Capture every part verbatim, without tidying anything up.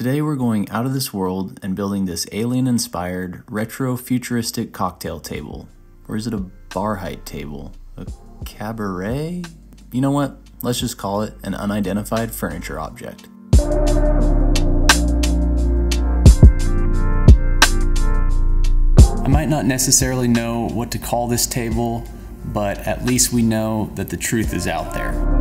Today we're going out of this world and building this alien-inspired, retro-futuristic cocktail table. Or is it a bar height table? A cabaret? You know what? Let's just call it an unidentified furniture object. I might not necessarily know what to call this table, but at least we know that the truth is out there.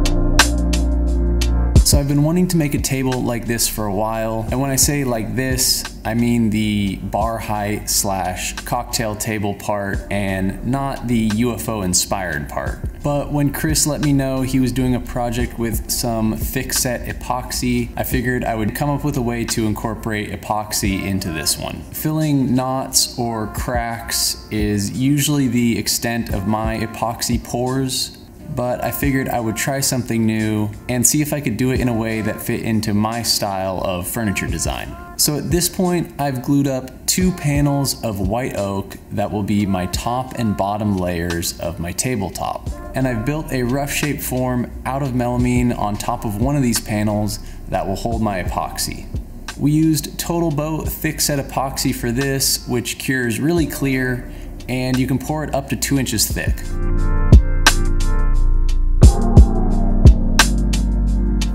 So I've been wanting to make a table like this for a while, and when I say like this, I mean the bar height slash cocktail table part and not the U F O inspired part. But when Chris let me know he was doing a project with some thick set epoxy, I figured I would come up with a way to incorporate epoxy into this one. Filling knots or cracks is usually the extent of my epoxy pours, but I figured I would try something new and see if I could do it in a way that fit into my style of furniture design. So at this point, I've glued up two panels of white oak that will be my top and bottom layers of my tabletop. And I've built a rough shape form out of melamine on top of one of these panels that will hold my epoxy. We used Total Boat Thick Set Epoxy for this, which cures really clear, and you can pour it up to two inches thick.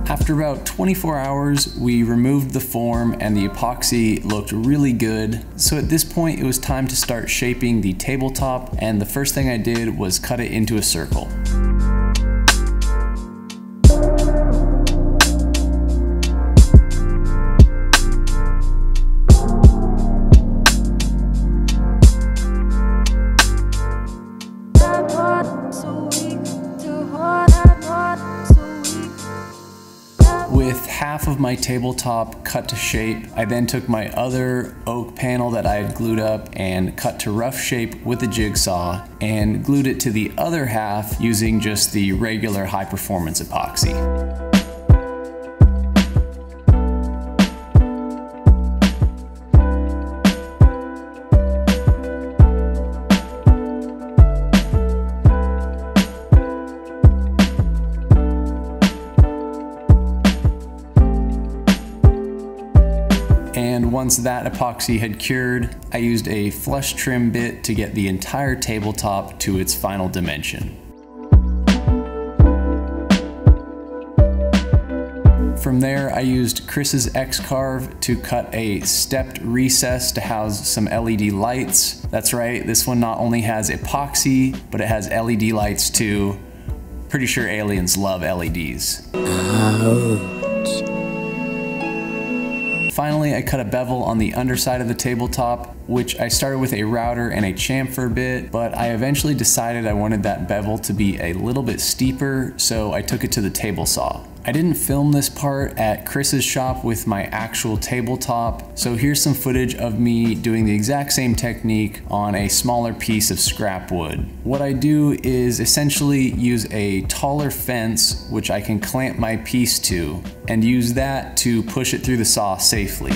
After about twenty-four hours, we removed the form and the epoxy looked really good. So at this point, it was time to start shaping the tabletop, and the first thing I did was cut it into a circle. With half of my tabletop cut to shape, I then took my other oak panel that I had glued up and cut to rough shape with a jigsaw and glued it to the other half using just the regular high performance epoxy. And once that epoxy had cured, I used a flush trim bit to get the entire tabletop to its final dimension. From there, I used Chris's X-Carve to cut a stepped recess to house some L E D lights. That's right, this one not only has epoxy, but it has L E D lights too. Pretty sure aliens love L E Ds. Ouch. Finally, I cut a bevel on the underside of the tabletop, which I started with a router and a chamfer bit, but I eventually decided I wanted that bevel to be a little bit steeper, so I took it to the table saw. I didn't film this part at Chris's shop with my actual tabletop, so here's some footage of me doing the exact same technique on a smaller piece of scrap wood. What I do is essentially use a taller fence, which I can clamp my piece to, and use that to push it through the saw safely.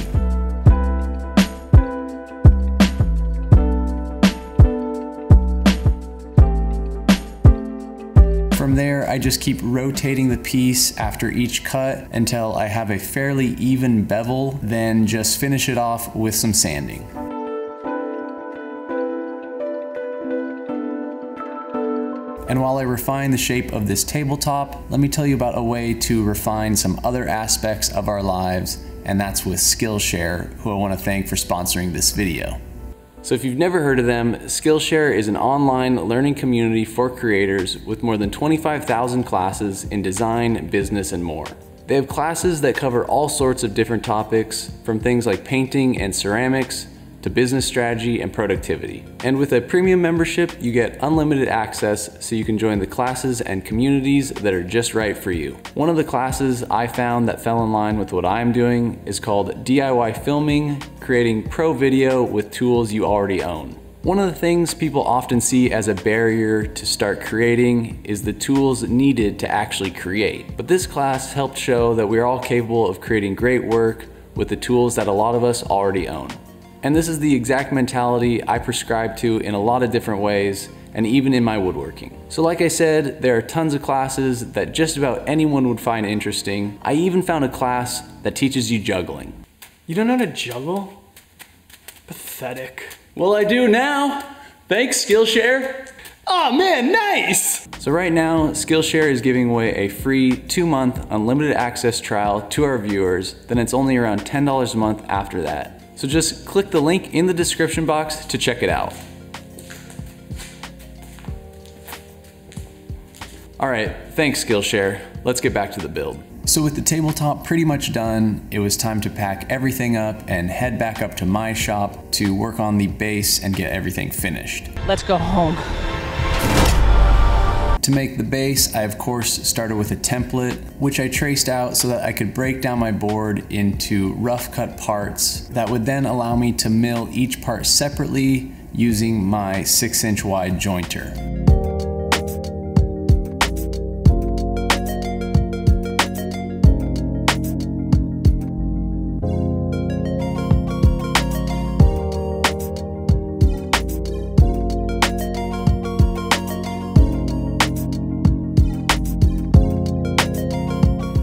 From there, I just keep rotating the piece after each cut until I have a fairly even bevel, then just finish it off with some sanding. And while I refine the shape of this tabletop, let me tell you about a way to refine some other aspects of our lives, and that's with Skillshare, who I want to thank for sponsoring this video. So if you've never heard of them, Skillshare is an online learning community for creators with more than twenty-five thousand classes in design, business, and more. They have classes that cover all sorts of different topics, from things like painting and ceramics to business strategy and productivity. And with a premium membership, you get unlimited access so you can join the classes and communities that are just right for you. One of the classes I found that fell in line with what I'm doing is called D I Y Filming, Creating Pro Video with Tools You Already Own. One of the things people often see as a barrier to start creating is the tools needed to actually create. But this class helped show that we are all capable of creating great work with the tools that a lot of us already own. And this is the exact mentality I prescribe to in a lot of different ways, and even in my woodworking. So like I said, there are tons of classes that just about anyone would find interesting. I even found a class that teaches you juggling. You don't know how to juggle? Pathetic. Well, I do now. Thanks, Skillshare. Oh man, nice! So right now, Skillshare is giving away a free two month unlimited access trial to our viewers, then it's only around ten dollars a month after that. So just click the link in the description box to check it out. All right, thanks Skillshare. Let's get back to the build. So with the tabletop pretty much done, it was time to pack everything up and head back up to my shop to work on the base and get everything finished. Let's go home. To make the base, I of course started with a template, which I traced out so that I could break down my board into rough cut parts that would then allow me to mill each part separately using my six inch wide jointer.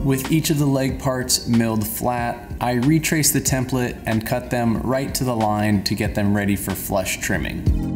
With each of the leg parts milled flat, I retraced the template and cut them right to the line to get them ready for flush trimming.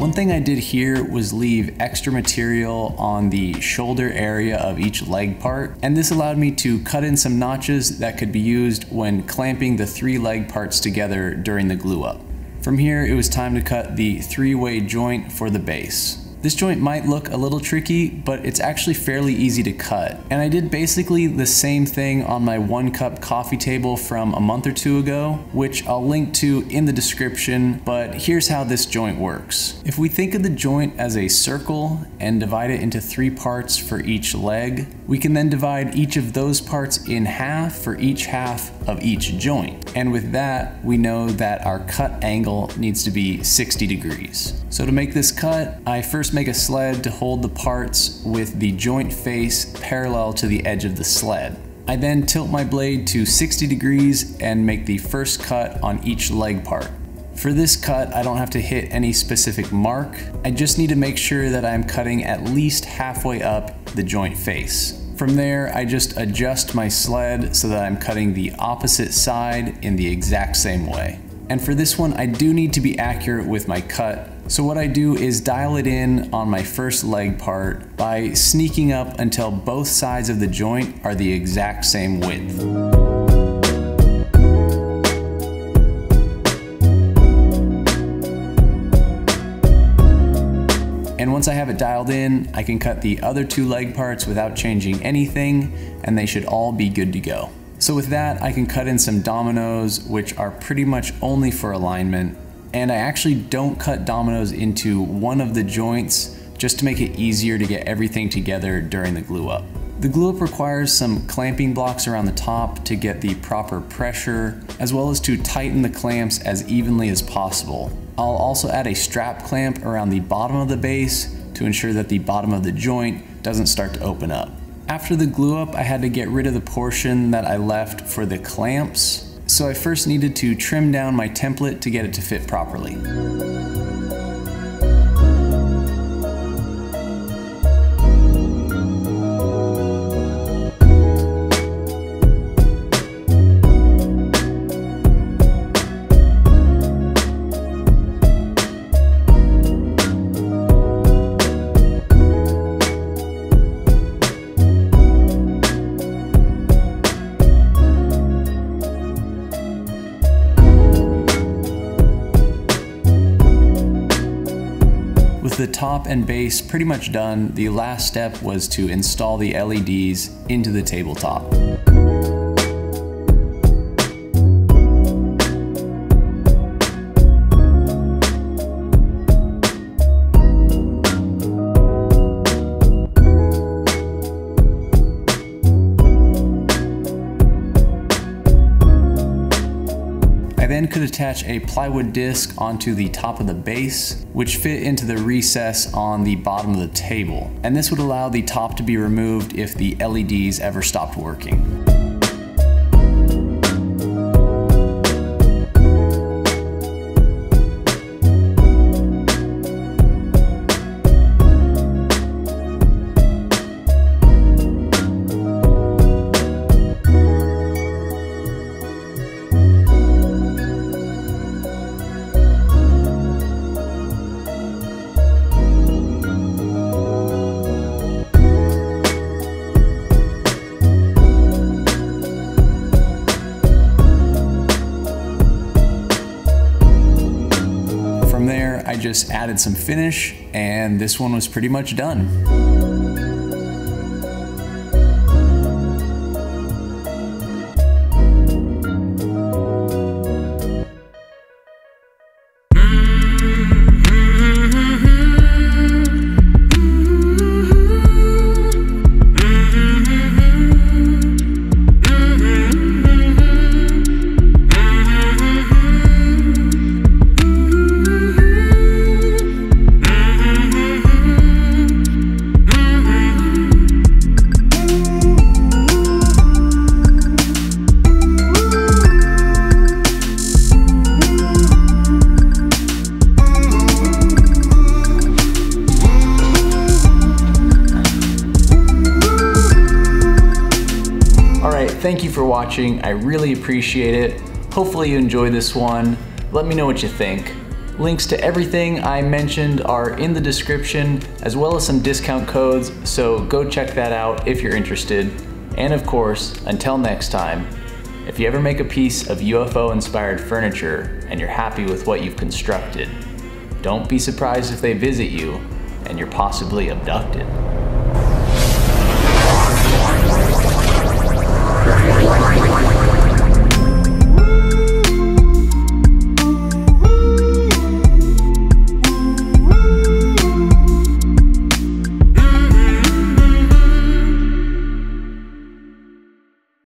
One thing I did here was leave extra material on the shoulder area of each leg part, and this allowed me to cut in some notches that could be used when clamping the three leg parts together during the glue up. From here, it was time to cut the three-way joint for the base. This joint might look a little tricky, but it's actually fairly easy to cut. And I did basically the same thing on my one cup coffee table from a month or two ago, which I'll link to in the description, but here's how this joint works. If we think of the joint as a circle and divide it into three parts for each leg, we can then divide each of those parts in half for each half of each joint. And with that, we know that our cut angle needs to be sixty degrees. So to make this cut, I first make a sled to hold the parts with the joint face parallel to the edge of the sled. I then tilt my blade to sixty degrees and make the first cut on each leg part. For this cut, I don't have to hit any specific mark. I just need to make sure that I'm cutting at least halfway up the joint face. From there, I just adjust my sled so that I'm cutting the opposite side in the exact same way. And for this one, I do need to be accurate with my cut. So what I do is dial it in on my first leg part by sneaking up until both sides of the joint are the exact same width. And once I have it dialed in, I can cut the other two leg parts without changing anything, and they should all be good to go. So with that, I can cut in some dominoes, which are pretty much only for alignment. And I actually don't cut dominoes into one of the joints just to make it easier to get everything together during the glue up. The glue up requires some clamping blocks around the top to get the proper pressure, as well as to tighten the clamps as evenly as possible. I'll also add a strap clamp around the bottom of the base to ensure that the bottom of the joint doesn't start to open up. After the glue up, I had to get rid of the portion that I left for the clamps. So I first needed to trim down my template to get it to fit properly. The top and base pretty much done. The last step was to install the L E Ds into the tabletop. then could attach a plywood disc onto the top of the base, which fit into the recess on the bottom of the table. And this would allow the top to be removed if the L E Ds ever stopped working. I just added some finish, and this one was pretty much done. Thank you for watching. I really appreciate it. Hopefully you enjoyed this one. Let me know what you think. Links to everything I mentioned are in the description, as well as some discount codes, so go check that out if you're interested. And of course, until next time, if you ever make a piece of U F O-inspired furniture and you're happy with what you've constructed, don't be surprised if they visit you and you're possibly abducted.